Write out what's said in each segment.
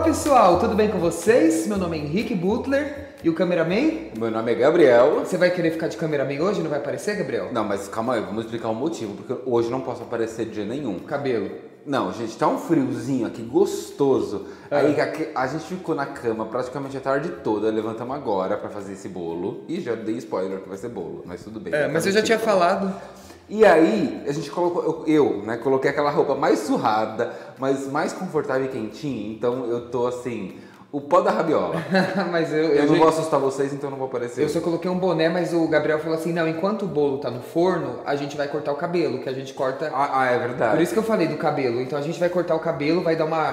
Olá pessoal, tudo bem com vocês? Meu nome é Henrique Buttler e o cameraman? Meu nome é Gabriel. Você vai querer ficar de cameraman hoje? Não vai aparecer, Gabriel? Não, mas calma aí, vamos explicar o motivo, porque hoje não posso aparecer de jeito nenhum. Cabelo. Não, gente, tá um friozinho aqui, gostoso. É. Aí a gente ficou na cama praticamente a tarde toda, levantamos agora pra fazer esse bolo. E já dei spoiler que vai ser bolo, mas tudo bem. É, mas eu já tinha falado. E aí, a gente colocou, coloquei aquela roupa mais surrada, mas mais confortável e quentinha, então eu tô assim, o pó da rabiola. Mas eu não vou assustar vocês, então não vou aparecer. Eu só coloquei um boné, mas o Gabriel falou assim, não, enquanto o bolo tá no forno, a gente vai cortar o cabelo, que a gente corta... Ah, é verdade. Por isso que eu falei do cabelo, então a gente vai cortar o cabelo, vai dar uma...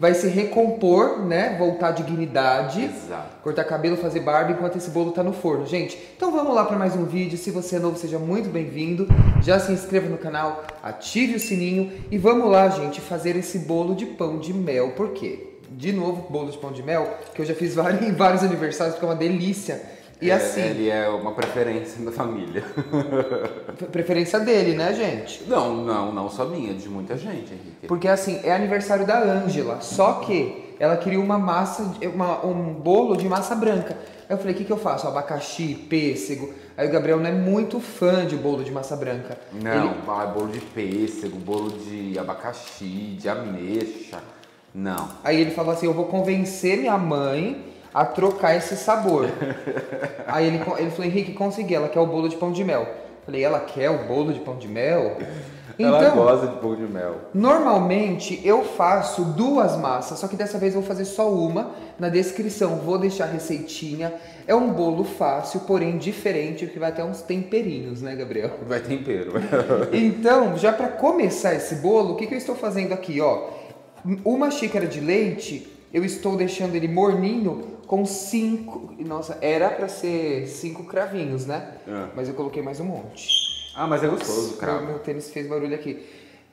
Vai se recompor, né? Voltar à dignidade. Exato. Cortar cabelo, fazer barba enquanto esse bolo tá no forno, gente. Então vamos lá para mais um vídeo. Se você é novo, seja muito bem-vindo. Já se inscreva no canal, ative o sininho. E vamos lá, gente, fazer esse bolo de pão de mel. Por quê? De novo, bolo de pão de mel, que eu já fiz em vários aniversários, porque é uma delícia. E assim... Ele é uma preferência da família. Preferência dele, né, gente? Não, não, não só minha, de muita gente, Henrique. Porque assim, é aniversário da Ângela, só que ela queria uma massa, um bolo de massa branca. Aí eu falei, o que eu faço? Abacaxi, pêssego. Aí o Gabriel não é muito fã de bolo de massa branca. Não, bolo de pêssego, bolo de abacaxi, de ameixa, não. Aí ele falou assim, eu vou convencer minha mãe a trocar esse sabor. Aí ele falou, Henrique, consegui, ela quer o bolo de pão de mel. Falei, ela quer o bolo de pão de mel? Então, ela gosta de pão de mel. Normalmente eu faço duas massas, só que dessa vez eu vou fazer só uma. Na descrição vou deixar a receitinha. É um bolo fácil, porém diferente, porque vai ter uns temperinhos, né, Gabriel? Vai tempero. Então, já para começar esse bolo, o que eu estou fazendo aqui, ó? Uma xícara de leite, eu estou deixando ele morninho com 5, nossa, era pra ser 5 cravinhos, né? É. Mas eu coloquei mais um monte. Ah, mas é gostoso o cravo. Meu tênis fez barulho aqui.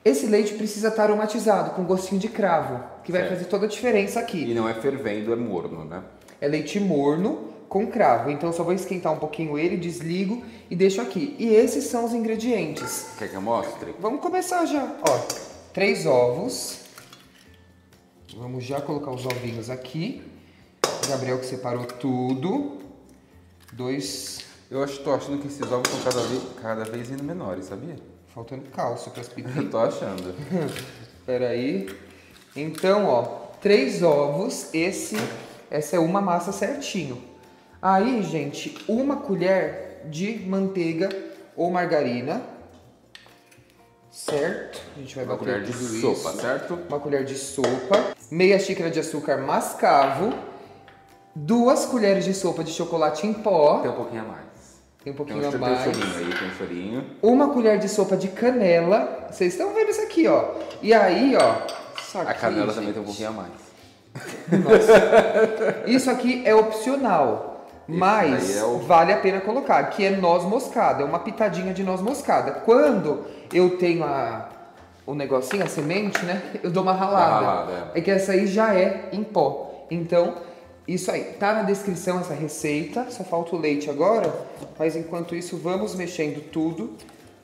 Esse leite precisa estar aromatizado, com gostinho de cravo, que vai fazer toda a diferença aqui. E não é fervendo, é morno, né? É leite morno com cravo, então eu só vou esquentar um pouquinho ele, desligo e deixo aqui. E esses são os ingredientes. Quer que eu mostre? Vamos começar já. Ó, 3 ovos. Vamos já colocar os ovinhos aqui. O Gabriel que separou tudo. 2. Eu tô achando que esses ovos estão cada vez indo menores, sabia? Faltando cálcio para as piquitas. Eu tô achando. Espera aí. Então, ó, 3 ovos. Essa é uma massa certinho. Aí, gente, 1 colher de manteiga ou margarina. Certo? A gente vai bater tudo isso. Uma colher de sopa, certo? Uma colher de sopa. Meia xícara de açúcar mascavo. 2 colheres de sopa de chocolate em pó. Tem um pouquinho a mais. Tem um pouquinho a mais. Tem um chorinho aí, tem um chorinho. 1 colher de sopa de canela. Vocês estão vendo isso aqui, ó. E aí, ó. Isso aqui, a canela, gente, também tem um pouquinho a mais. Nossa. Isso aqui é opcional. Mas vale a pena colocar, que é noz moscada, é uma pitadinha de noz moscada. Quando eu tenho o negocinho, a semente, né, eu dou uma ralada. É que essa aí já é em pó. Então, isso aí, tá na descrição essa receita, só falta o leite agora, mas enquanto isso vamos mexendo tudo.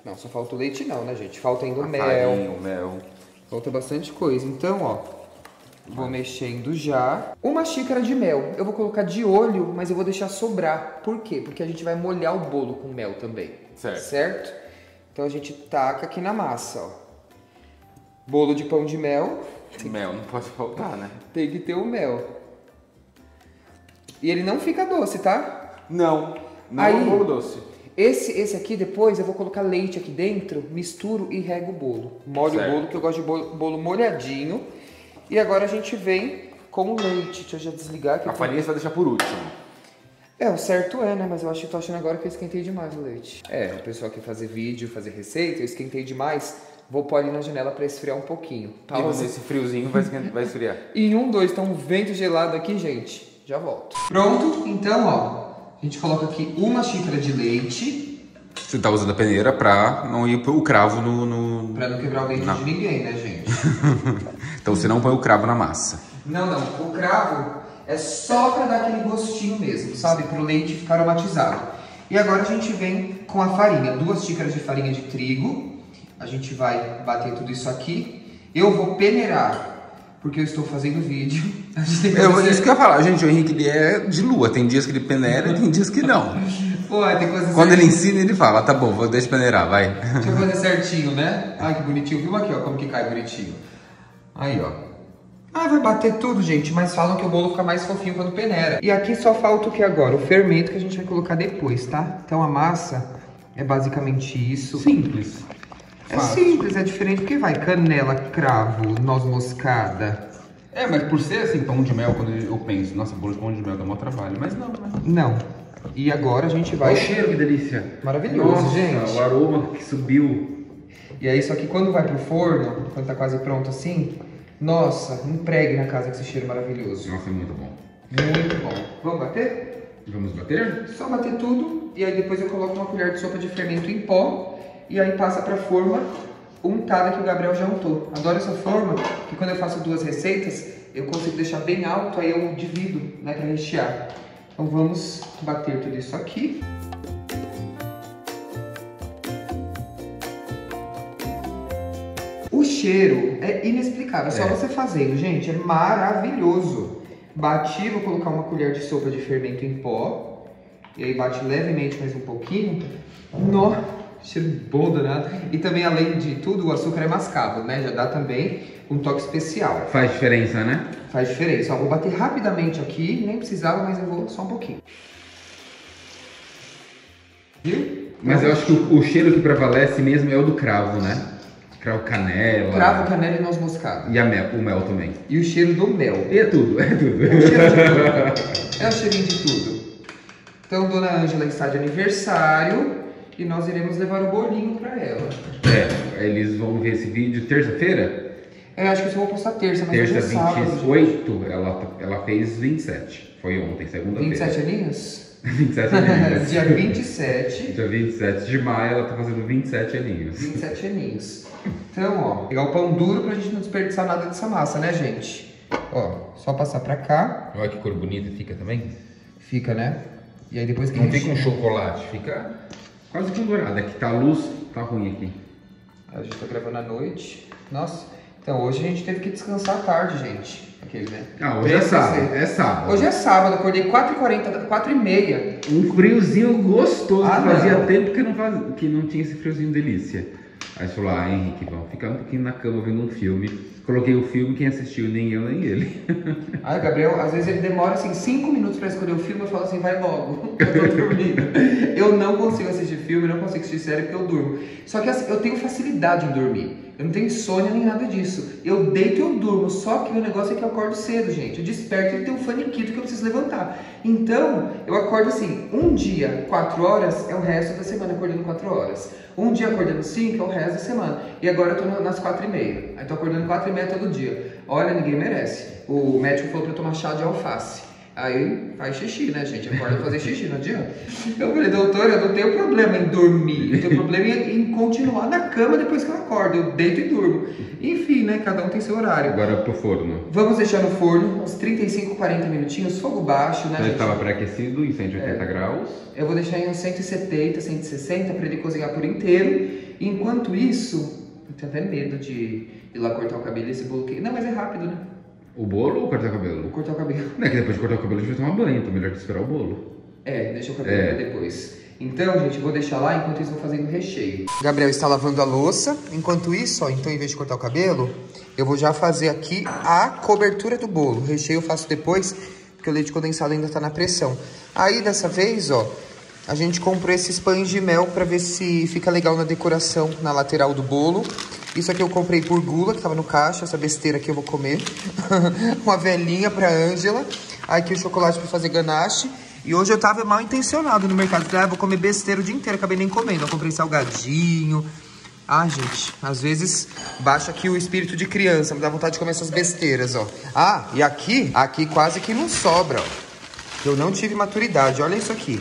Não, só falta o leite não, né, gente? Falta ainda o mel. Farinha, o mel. Falta bastante coisa, então, ó. Vou mexendo já. 1 xícara de mel. Eu vou colocar de olho, mas eu vou deixar sobrar. Por quê? Porque a gente vai molhar o bolo com mel também. Certo? Então a gente taca aqui na massa, ó. Bolo de pão de mel. Mel não pode faltar, né? Tem que ter o mel. E ele não fica doce, tá? Não. Não é um bolo doce. Esse aqui depois eu vou colocar leite aqui dentro, misturo e rego o bolo. Molho o bolo, que eu gosto de bolo molhadinho. E agora a gente vem com o leite. Deixa eu já desligar aqui. A farinha você vai deixar por último. É, o certo é, né? Mas eu acho que tô achando agora que eu esquentei demais o leite. É, o pessoal quer fazer vídeo, fazer receita, eu esquentei demais. Vou pôr ali na janela para esfriar um pouquinho. Pausa. E esse friozinho vai esfriar. E 1, 2, tá um vento gelado aqui, gente. Já volto. Pronto, então, ó. A gente coloca aqui 1 xícara de leite. Você tá usando a peneira pra não ir pro cravo no... Pra não quebrar o leite de ninguém, né, gente? Então você não põe o cravo na massa. Não, não. O cravo é só para dar aquele gostinho mesmo, sabe? Para o leite ficar aromatizado. E agora a gente vem com a farinha. 2 xícaras de farinha de trigo. A gente vai bater tudo isso aqui. Eu vou peneirar porque eu estou fazendo vídeo. A gente tem que fazer... Isso que eu ia falar, gente, o Henrique ele é de lua, tem dias que ele peneira e tem dias que não. Pô, tem coisa quando ele ensina, ele fala, tá bom, vou deixar peneirar, vai. Deixa eu fazer certinho, né? Ai, que bonitinho, viu aqui, ó, como que cai bonitinho. Aí, ó. Ah, vai bater tudo, gente, mas falam que o bolo fica mais fofinho quando peneira. E aqui só falta o que agora? O fermento que a gente vai colocar depois, tá? Então a massa é basicamente isso. Simples. É simples, é diferente, porque vai canela, cravo, noz moscada. É, mas por ser assim, pão de mel, quando eu penso, nossa, bolo de pão de mel dá mó trabalho, mas não, né? Não. E agora a gente vai... Olha o cheiro, que delícia. Maravilhoso, nossa, gente. O aroma que subiu. E aí, só que quando vai pro forno, quando tá quase pronto assim, nossa, empregue na casa com esse cheiro maravilhoso. Nossa, é muito bom. Muito bom. Vamos bater? Vamos bater? Só bater tudo, e aí depois eu coloco uma colher de sopa de fermento em pó, e aí passa pra forma untada que o Gabriel já untou. Adoro essa forma, que quando eu faço duas receitas, eu consigo deixar bem alto, aí eu divido, né, pra rechear. Então vamos bater tudo isso aqui. O cheiro é inexplicável, é só você fazendo, gente, é maravilhoso. Bati, vou colocar uma colher de sopa de fermento em pó, e aí bate levemente mais um pouquinho. Nossa! Cheiro bom, danado. E também, além de tudo, o açúcar é mascavo, né? Já dá também um toque especial. Faz diferença, né? Faz diferença. Ó, vou bater rapidamente aqui. Nem precisava, mas eu vou só um pouquinho. Viu? Mas eu acho que o cheiro que prevalece mesmo é o do cravo, né? Cravo, canela... Cravo, canela e noz moscada. E a mel, o mel também. E o cheiro do mel. E é tudo, é tudo. É o cheiro de tudo. É o cheirinho de tudo. Então, dona Ângela está de aniversário... E nós iremos levar o bolinho pra ela. É, eles vão ver esse vídeo terça-feira? É, acho que eu só vou postar terça, mas terça, hoje é sábado. Terça 28, ela fez 27. Foi ontem, segunda-feira. 27 aninhos? 27 aninhos. Dia 27. Dia 27 de maio ela tá fazendo 27 aninhos. 27 aninhos. Então, ó, pegar o pão duro pra gente não desperdiçar nada dessa massa, né, gente? Ó, só passar pra cá. Olha que cor bonita fica também. Fica, né? E aí depois que não fica um chocolate, fica... Quase que dourada, aqui tá a luz, tá ruim aqui. A gente tá gravando à noite. Nossa, então hoje a gente teve que descansar à tarde, gente. Aquele, né? Ah, hoje é sábado, é sábado. Hoje é sábado, acordei 4h40, 4h30. Um friozinho gostoso, fazia tempo que não tinha esse friozinho delícia. Aí você falou, ah, Henrique, vamos ficar um pouquinho na cama vendo um filme. Coloquei o filme, quem assistiu, nem eu, nem ele. Ah, Gabriel, às vezes ele demora assim 5 minutos pra escolher o filme, eu falo assim, vai logo, eu tô dormindo. Eu não consigo assistir filme, não consigo assistir série porque eu durmo. Só que eu tenho facilidade em dormir, eu não tenho insônia nem nada disso. Eu deito e eu durmo, só que o negócio é que eu acordo cedo, gente. Eu desperto e tenho um faniquito que eu preciso levantar. Então, eu acordo assim, um dia 4 horas é o resto da semana acordando 4 horas. Um dia acordando 5 é o resto da semana. E agora eu tô nas 4h30. Aí tô acordando 4h30 todo dia. Olha, ninguém merece. O médico falou pra eu tomar chá de alface. Aí faz xixi, né, gente? Acorda fazer xixi, não adianta. Eu falei, doutor, eu não tenho problema em dormir. Eu tenho problema em continuar na cama depois que eu acordo. Eu deito e durmo. Enfim, né? Cada um tem seu horário. Agora pro forno. Vamos deixar no forno uns 35, 40 minutinhos, fogo baixo, né? Ele estava pré-aquecido em 180 graus. Eu vou deixar em uns 170, 160 para ele cozinhar por inteiro. Enquanto isso, eu tenho até medo de ir lá cortar o cabelo e esse bolo que... Não, mas é rápido, né? O bolo ou cortar o cabelo? Cortar o cabelo. Não é que depois de cortar o cabelo a gente vai tomar banho, então melhor que esperar o bolo. É, deixa o cabelo pra depois. Então, gente, vou deixar lá, enquanto isso vou fazendo o recheio. Gabriel está lavando a louça. Enquanto isso, ó, então em vez de cortar o cabelo, eu vou já fazer aqui a cobertura do bolo. O recheio eu faço depois, porque o leite condensado ainda tá na pressão. Aí, dessa vez, ó, a gente comprou esses pães de mel pra ver se fica legal na decoração, na lateral do bolo. Isso aqui eu comprei por gula, que tava no caixa. Essa besteira aqui eu vou comer. Uma velhinha pra Ângela. Aqui o chocolate pra fazer ganache. E hoje eu tava mal intencionado no mercado. Falei, ah, vou comer besteira o dia inteiro. Acabei nem comendo. Eu comprei salgadinho. Ah, gente, às vezes baixa aqui o espírito de criança. Me dá vontade de comer essas besteiras, ó. Ah, e aqui quase que não sobra, ó. Eu não tive maturidade. Olha isso aqui.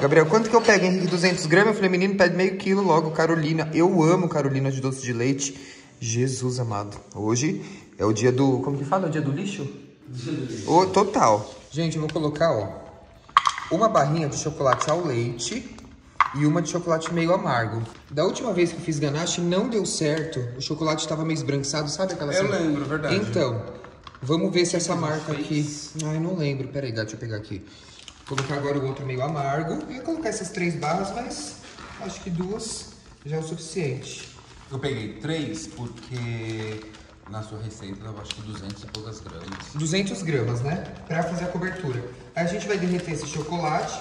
Gabriel, quanto que eu pego, Henrique? 200 gramas? Eu falei, menino, pede meio quilo logo, Carolina. Eu amo Carolina de doce de leite. Jesus amado. Hoje é o dia do... Como que fala? É o dia do lixo? Dia do lixo. Oh, total. Gente, eu vou colocar, ó, uma barrinha de chocolate ao leite. e uma de chocolate meio amargo. Da última vez que eu fiz ganache não deu certo, o chocolate estava meio esbranquiçado, sabe aquela... Eu lembro, verdade. Então, vamos ver se essa marca aqui... Ai, não lembro, peraí, deixa eu pegar aqui. Vou colocar agora o outro meio amargo. Eu ia colocar essas três barras, mas acho que duas já é o suficiente. Eu peguei três porque na sua receita eu acho que 200 e poucas gramas. 200 gramas, né? Pra fazer a cobertura. Aí a gente vai derreter esse chocolate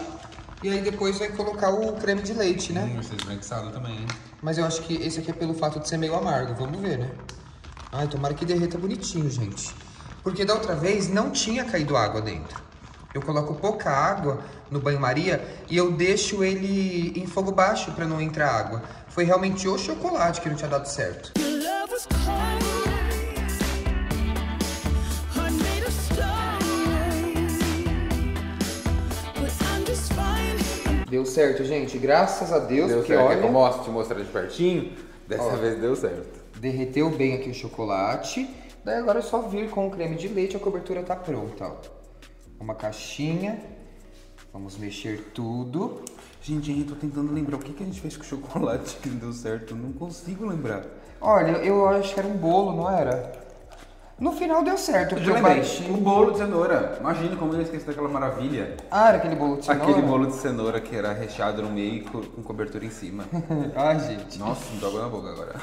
e aí depois vai colocar o creme de leite, né? Esse esbranquiçado também, hein? Mas eu acho que esse aqui é pelo fato de ser meio amargo. Vamos ver, né? Ai, tomara que derreta bonitinho, gente. Porque da outra vez não tinha caído água dentro. Eu coloco pouca água no banho-maria e eu deixo ele em fogo baixo pra não entrar água. Foi realmente o chocolate que não tinha dado certo. Deu certo, gente. Graças a Deus. Deu certo. Olha... Eu mostro, te mostrar de pertinho. Dessa vez deu certo. Derreteu bem aqui o chocolate. Daí agora é só vir com o creme de leite. A cobertura tá pronta, ó. Uma caixinha. Vamos mexer tudo. Gente, eu tô tentando lembrar o que a gente fez com o chocolate que não deu certo. Não consigo lembrar. Olha, eu acho que era um bolo, não era? No final deu certo. Eu lembrei, um bolo de cenoura. Imagina como eu esqueci daquela maravilha. Ah, era aquele bolo de cenoura? Aquele bolo de cenoura que era recheado no meio e com cobertura em cima. Ai, gente. Nossa, me dá água na boca agora.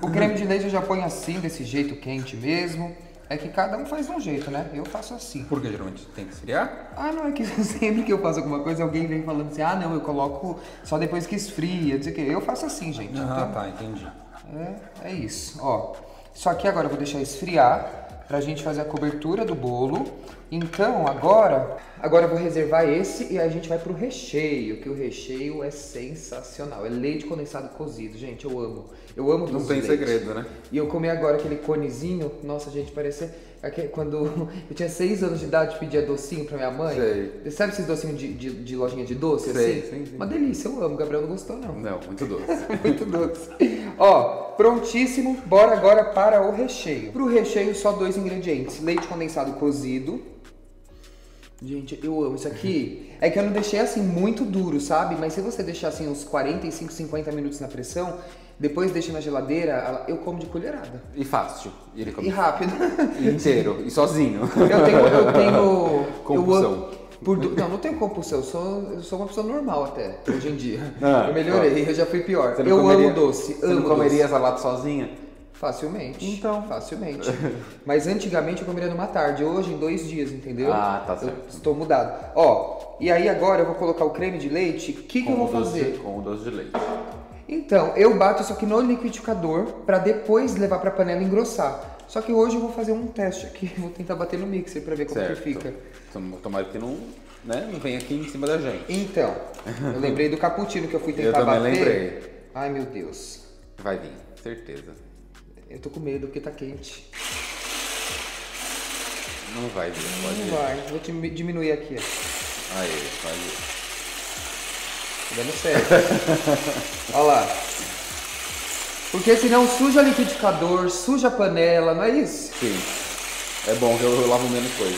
O creme de leite eu já ponho assim, desse jeito quente mesmo. É que cada um faz de um jeito, né? Eu faço assim. Porque geralmente tem que esfriar? Ah, não, é que sempre que eu faço alguma coisa, alguém vem falando assim, ah, não, eu coloco só depois que esfria, não sei o quê. Eu faço assim, gente. Ah, então, tá, entendi. É isso, ó. Só que agora eu vou deixar esfriar pra gente fazer a cobertura do bolo. Então, agora eu vou reservar esse e aí a gente vai pro recheio, que o recheio é sensacional. É leite condensado cozido, gente, eu amo. Eu amo doce de leite. Não tem segredo, né? E eu comi agora aquele conezinho, nossa, gente, parecia... Quando eu tinha 6 anos de idade, eu pedia docinho pra minha mãe. Sei. Sabe esses docinhos de lojinha de doce, sei, assim? Sim. Uma delícia, eu amo. O Gabriel não gostou, não. Não, muito doce. Muito doce. Ó, prontíssimo. Bora agora para o recheio. Pro recheio, só 2 ingredientes. Leite condensado cozido. Gente, eu amo isso aqui. É que eu não deixei assim muito duro, sabe? Mas se você deixar assim uns 45, 50 minutos na pressão, depois deixa na geladeira, eu como de colherada. E fácil. E ele come. E rápido. E inteiro. E sozinho. Eu tenho compulsão. Não tenho compulsão. Eu sou uma pessoa normal até, hoje em dia. Ah, eu melhorei, eu já fui pior. Você não comeria essa lata sozinha? Facilmente. Então. Facilmente. Mas antigamente eu comeria numa tarde, hoje em 2 dias, entendeu? Ah, tá certo. Eu estou mudado. Ó, e aí agora eu vou colocar o creme de leite. O que eu vou fazer? Com o doce de leite. Então, eu bato isso aqui no liquidificador pra depois levar pra panela e engrossar. Só que hoje eu vou fazer um teste aqui, vou tentar bater no mixer pra ver como que fica. Tomara que não, né, não venha aqui em cima da gente. Então, eu lembrei do cappuccino que eu fui tentar bater. Eu também lembrei. Ai, meu Deus. Vai vir, certeza. Eu tô com medo porque tá quente. Não vai vir, pode ir. Não vai, vou diminuir aqui, ó. Aí, pode ir. Dando certo. Olha lá. Porque senão suja liquidificador, suja a panela, não é isso? Sim. É bom que eu lavo menos coisa.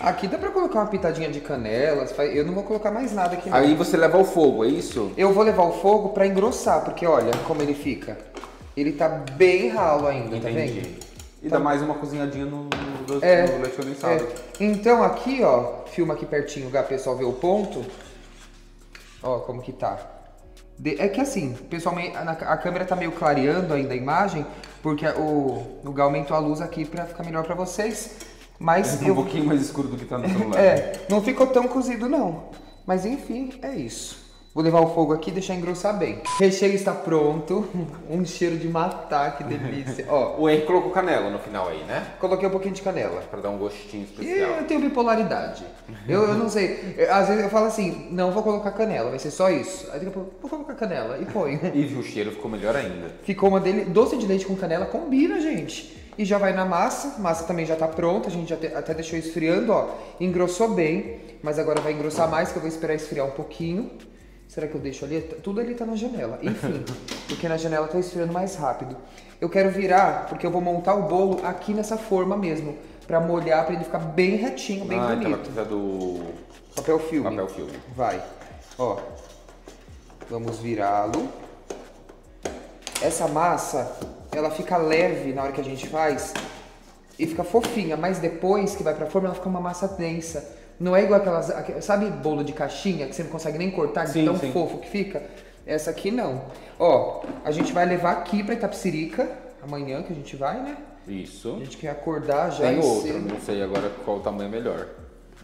Aqui dá pra colocar uma pitadinha de canela, eu não vou colocar mais nada aqui não. Aí você leva ao fogo, é isso? Eu vou levar ao fogo pra engrossar, porque olha como ele fica. Ele tá bem ralo ainda, entendi. Tá vendo? E dá mais uma cozinhadinha no leite condensado. Então aqui, ó, filma aqui pertinho, o pessoal vê o ponto. Ó, como que tá. É que assim, pessoal, a câmera tá meio clareando ainda a imagem, porque o Gá aumentou a luz aqui pra ficar melhor pra vocês. Mas um pouquinho mais escuro do que tá no celular. Não ficou tão cozido não. Mas enfim, é isso. Vou levar o fogo aqui e deixar engrossar bem. O recheio está pronto. Um cheiro de matar, que delícia. Ó, o Henrique colocou canela no final aí, né? Coloquei um pouquinho de canela. Para dar um gostinho especial. E eu tenho bipolaridade. Eu não sei. Às vezes eu falo assim, não vou colocar canela, vai ser só isso. Aí depois vou colocar canela e põe. E viu, o cheiro ficou melhor ainda. Ficou uma delícia. Doce de leite com canela combina, gente. E já vai na massa. A massa também já tá pronta. A gente já até deixou esfriando, ó. Engrossou bem. Mas agora vai engrossar mais, que eu vou esperar esfriar um pouquinho. Será que eu deixo ali? Tudo ali tá na janela. Enfim, porque na janela tá esfriando mais rápido. Eu quero virar, porque eu vou montar o bolo aqui nessa forma mesmo. pra molhar, pra ele ficar bem retinho, bem bonito. Ah, do papel filme. Papel filme. Vai. Ó, vamos virá-lo. Essa massa, ela fica leve na hora que a gente faz e fica fofinha, mas depois que vai pra forma, ela fica uma massa densa. Não é igual aquelas, sabe, bolo de caixinha que você não consegue nem cortar, de tão fofo que fica? Essa aqui não. Ó, a gente vai levar aqui pra Itapecerica, amanhã que a gente vai, né? Isso. A gente quer acordar já. Tem outra, não sei agora qual o tamanho melhor.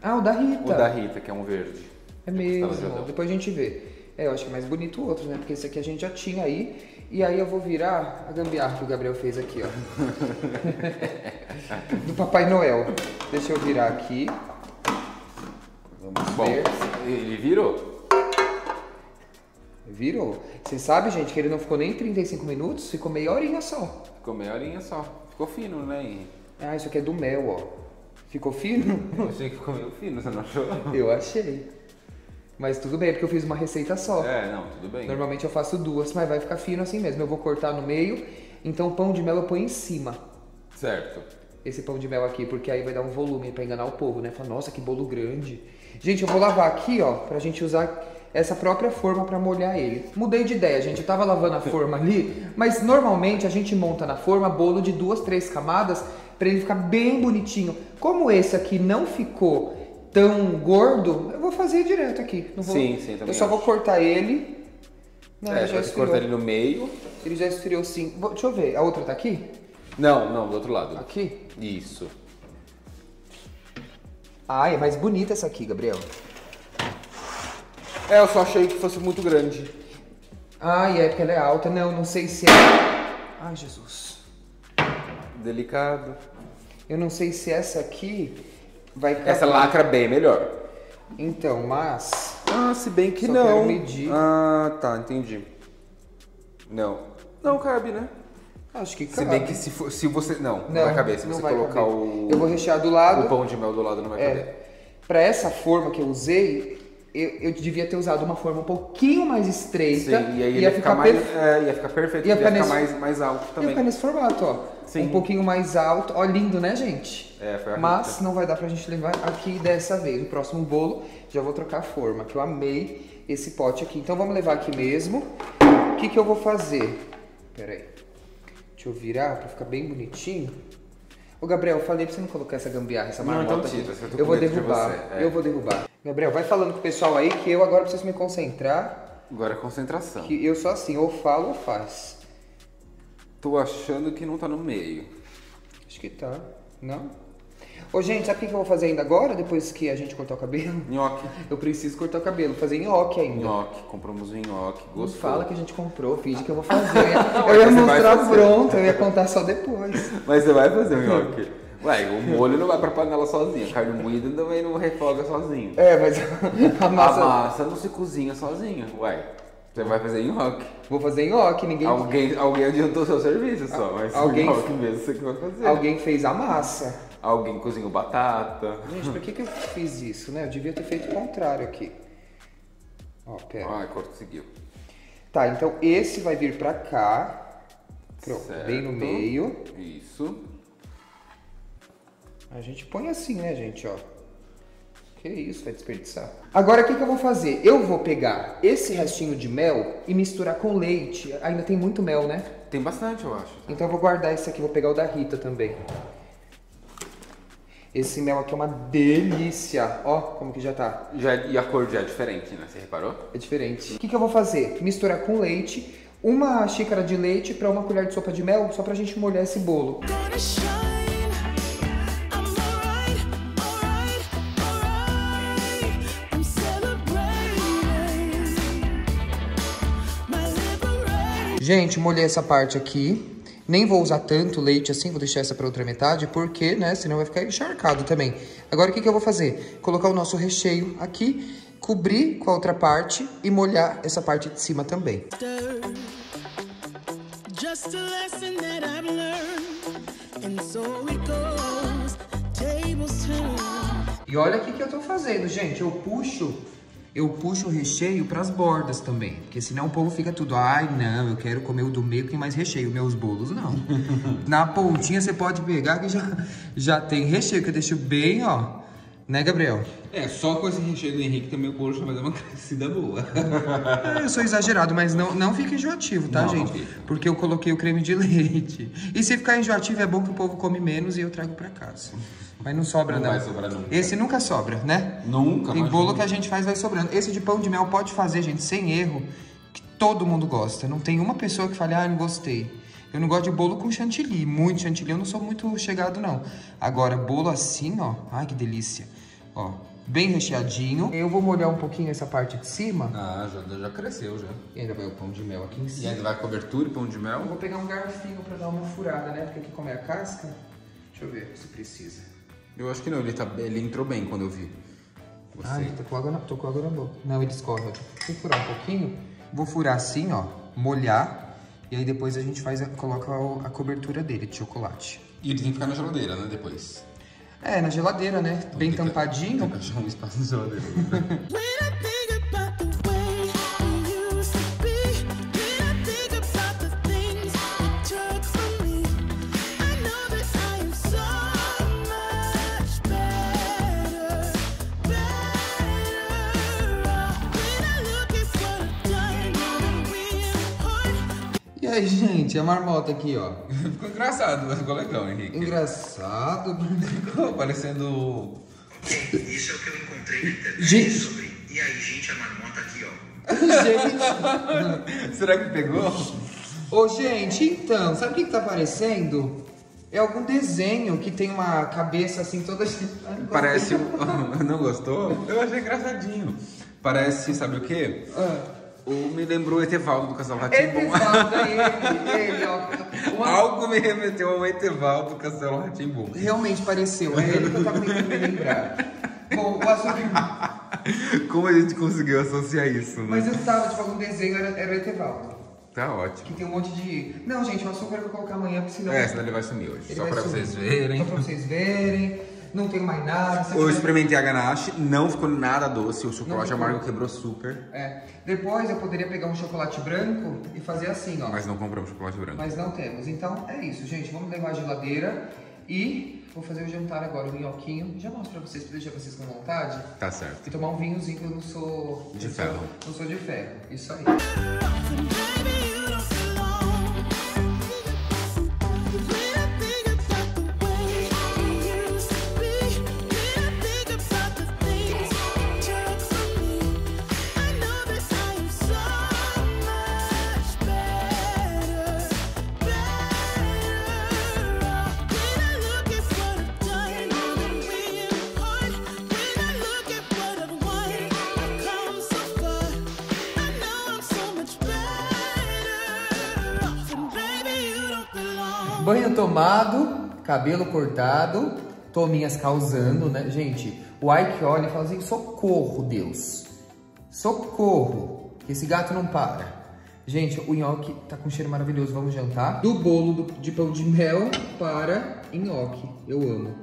Ah, o da Rita. O da Rita, que é um verde. É mesmo, depois a gente vê. É, eu acho que é mais bonito o outro, né? Porque esse aqui a gente já tinha aí. E aí eu vou virar a gambiarra que o Gabriel fez aqui, ó. Do Papai Noel. Deixa eu virar aqui. Vamos ver. Ele virou? Virou. Você sabe, gente, que ele não ficou nem 35 minutos, ficou meia horinha só. Ficou meia horinha só. Ficou fino, né? Ah, isso aqui é do mel, ó. Ficou fino? Eu achei que ficou meio fino, você não achou? Eu achei. Mas tudo bem, porque eu fiz uma receita só. É, não, tudo bem. Normalmente eu faço duas, mas vai ficar fino assim mesmo. Eu vou cortar no meio, então o pão de mel eu ponho em cima. Certo. Esse pão de mel aqui, porque aí vai dar um volume pra enganar o povo, né? Fala, nossa, que bolo grande. Gente, eu vou lavar aqui, ó, pra gente usar essa própria forma pra molhar ele. Mudei de ideia, gente. Eu tava lavando a forma ali, mas normalmente a gente monta na forma bolo de 2, 3 camadas pra ele ficar bem bonitinho. Como esse aqui não ficou tão gordo, eu vou fazer direto aqui. Não vou... Sim, sim, também. Eu só vou cortar ele. Não, é, já esfriou. Cortar ele no meio. Ele já esfriou sim. Deixa eu ver, a outra tá aqui? Não, não, do outro lado. Aqui? Isso. Ah, é mais bonita essa aqui, Gabriel. É, eu só achei que fosse muito grande. Ah, é, porque ela é alta. Não, não sei se é... Ai, Jesus. Delicado. Eu não sei se essa aqui... Vai ficar essa lacra bem melhor. Então, mas... Ah, se bem que não. Só quero medir. Ah, tá, entendi. Não. Não cabe, né? Acho que cabe. Se bem que se, for, se você... Não, não vai caber. Se você colocar caber. O... Eu vou rechear do lado. O pão de mel do lado não vai caber. Pra essa forma que eu usei, eu devia ter usado uma forma um pouquinho mais estreita. Sim, e aí ia ficar mais... ia ficar perfeito. Ia ficar nesse... mais alto também. Ia ficar nesse formato, ó. Sim. Um pouquinho mais alto. Ó, lindo, né, gente? É, foi a Mas não vai dar pra gente levar aqui dessa vez. No próximo bolo, já vou trocar a forma, que eu amei esse pote aqui. Então, vamos levar aqui mesmo. O que que eu vou fazer? Pera aí. Deixa eu virar pra ficar bem bonitinho. Ô, Gabriel, eu falei pra você não colocar essa gambiarra, essa marmota. Não, então tira. Eu vou derrubar. Eu vou derrubar. Gabriel, vai falando com o pessoal aí que eu agora preciso me concentrar. Agora é concentração. Que eu sou assim, ou falo ou faço. Tô achando que não tá no meio. Acho que tá. Não? Ô, gente, sabe o que eu vou fazer ainda agora, depois que a gente cortar o cabelo? Nhoque. Eu preciso cortar o cabelo, fazer nhoque ainda. Nhoque, compramos o nhoque, gostou. Não fala que a gente comprou, finge que eu vou fazer. Eu ia mostrar pronto, eu ia contar só depois. Mas você vai fazer o nhoque? Ué, o molho não vai pra panela sozinho, a carne moída também não refoga sozinho. É, mas a massa não se cozinha sozinha, ué. Você vai fazer nhoque. Vou fazer nhoque, ninguém... Alguém adiantou seu serviço só, mas nhoque mesmo você que vai fazer. Alguém fez a massa. Alguém cozinhou batata. Gente, por que eu fiz isso, né? Eu devia ter feito o contrário aqui. Ó, pera. Ai, conseguiu. Tá, então esse vai vir pra cá. Pronto, certo. Bem no meio. Isso. A gente põe assim, né, gente, ó. Que isso, vai desperdiçar. Agora o que que eu vou fazer? Eu vou pegar esse restinho de mel e misturar com leite. Ainda tem muito mel, né? Tem bastante, eu acho. Então eu vou guardar esse aqui, vou pegar o da Rita também. Esse mel aqui é uma delícia. Ó, como que já tá. E a cor já é diferente, né? Você reparou? É diferente. O que que eu vou fazer? Misturar com leite, uma xícara de leite pra uma colher de sopa de mel, só pra gente molhar esse bolo. Gente, molhei essa parte aqui, nem vou usar tanto leite assim, vou deixar essa pra outra metade, porque, né, senão vai ficar encharcado também. Agora o que que eu vou fazer? Colocar o nosso recheio aqui, cobrir com a outra parte e molhar essa parte de cima também. E olha o que que eu tô fazendo, gente, eu puxo... eu puxo o recheio para as bordas também. Porque senão o povo fica tudo, ai não, eu quero comer o do meio que tem mais recheio. Meus bolos não. Na pontinha você pode pegar que já tem recheio, que eu deixo bem, ó. Né, Gabriel? É, só com esse recheio do Henrique também o bolo já vai dar uma crescida boa. É, eu sou exagerado, mas não fica enjoativo, tá, não, gente? Não, porque eu coloquei o creme de leite. E se ficar enjoativo, é bom que o povo come menos e eu trago pra casa. Mas não sobra, não. Não vai sobrar nunca. Esse nunca sobra, né? Nunca. Tem bolo que a gente faz vai sobrando. Esse de pão de mel pode fazer, gente, sem erro, que todo mundo gosta. Não tem uma pessoa que fale, ah, não gostei. Eu não gosto de bolo com chantilly, muito chantilly, eu não sou muito chegado, não. Agora, bolo assim, ó, ai que delícia, ó, bem recheadinho. Eu vou molhar um pouquinho essa parte de cima. Ah, já cresceu, já. E ainda vai o pão de mel aqui em cima. E ainda vai cobertura e pão de mel. Eu vou pegar um garfinho pra dar uma furada, né, porque aqui como é a casca, deixa eu ver se precisa. Eu acho que não, ele entrou bem quando eu vi. Você... Ah, ele tô com água na boca. Não, ele escorre, vou furar um pouquinho. Vou furar assim, ó, molhar. E aí depois a gente faz coloca a cobertura dele de chocolate. E ele tem que ficar na geladeira, né, depois? É, na geladeira, né? Então, bem tampadinho. Tem que achar um espaço na geladeira. E aí, gente, a marmota aqui, ó. Ficou engraçado, mas ficou legal, Henrique. Engraçado, ficou parecendo... Isso é o que eu encontrei na internet sobre... E aí, gente, a marmota aqui, ó. Gente... Será que pegou? Ô, gente, então, sabe o que tá aparecendo? É algum desenho que tem uma cabeça assim toda... Parece... Não gostou? Eu achei engraçadinho. Parece, sabe o quê? Me lembrou Etevaldo do Castelo Ratimbu. Etevaldo, ele, ó. Algo me remeteu ao Etevaldo do Castelo Ratimbu. Realmente pareceu, é ele que eu tava tentando me lembrar. Bom, o assunto... Como a gente conseguiu associar isso, né? Mas eu tava, tipo, algum desenho era o Etevaldo. Tá ótimo. Que tem um monte de... Não, gente, o açúcar eu vou colocar amanhã, porque senão... É, senão ele vai sumir hoje. Só pra vocês verem. Só pra vocês verem. Não tem mais nada. Eu experimentei a ganache, não ficou nada doce. O chocolate amargo quebrou super. É. Depois eu poderia pegar um chocolate branco e fazer assim, ó. Mas não compramos chocolate branco. Mas não temos. Então é isso, gente. Vamos levar a geladeira e vou fazer o jantar agora, o minhoquinho. Já mostro pra vocês, pra deixar vocês com vontade. Tá certo. E tomar um vinhozinho, que eu não sou... De ferro. Não sou de ferro. Isso aí. Banho tomado, cabelo cortado, tominhas causando, né? Gente, o Aiki olha e fala assim, socorro, Deus. Socorro, que esse gato não para. Gente, o nhoque tá com um cheiro maravilhoso, vamos jantar. Do bolo de pão de mel para nhoque, eu amo.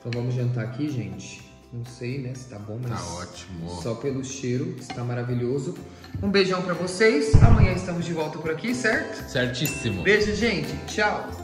Então vamos jantar aqui, gente. Não sei, né, se tá bom, mas... Tá ótimo. Só pelo cheiro, está maravilhoso. Um beijão pra vocês. Amanhã estamos de volta por aqui, certo? Certíssimo. Beijo, gente. Tchau.